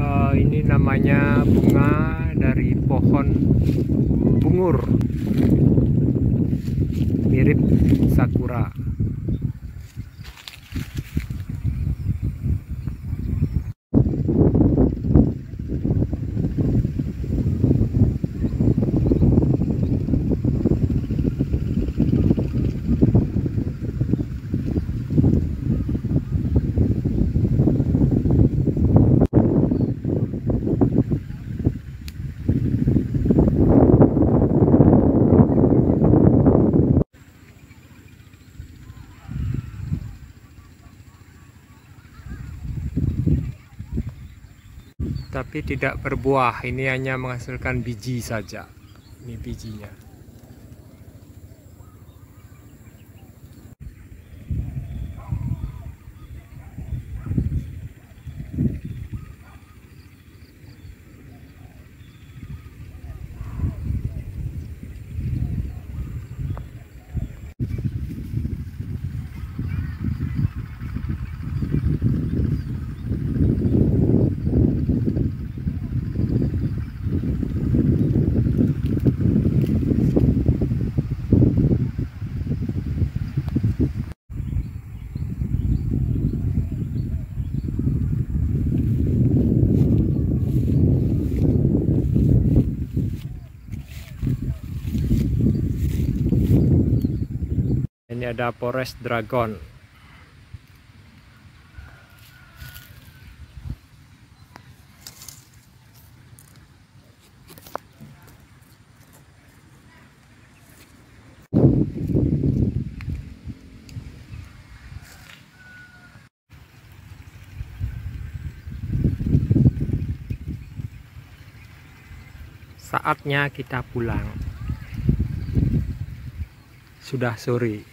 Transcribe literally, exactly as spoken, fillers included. uh, ini namanya bunga dari pohon bungur, mirip sakura. Tapi tidak berbuah, ini hanya menghasilkan biji saja. Ini bijinya. Ini ada Forest Dragon. Saatnya kita pulang. Sudah sore.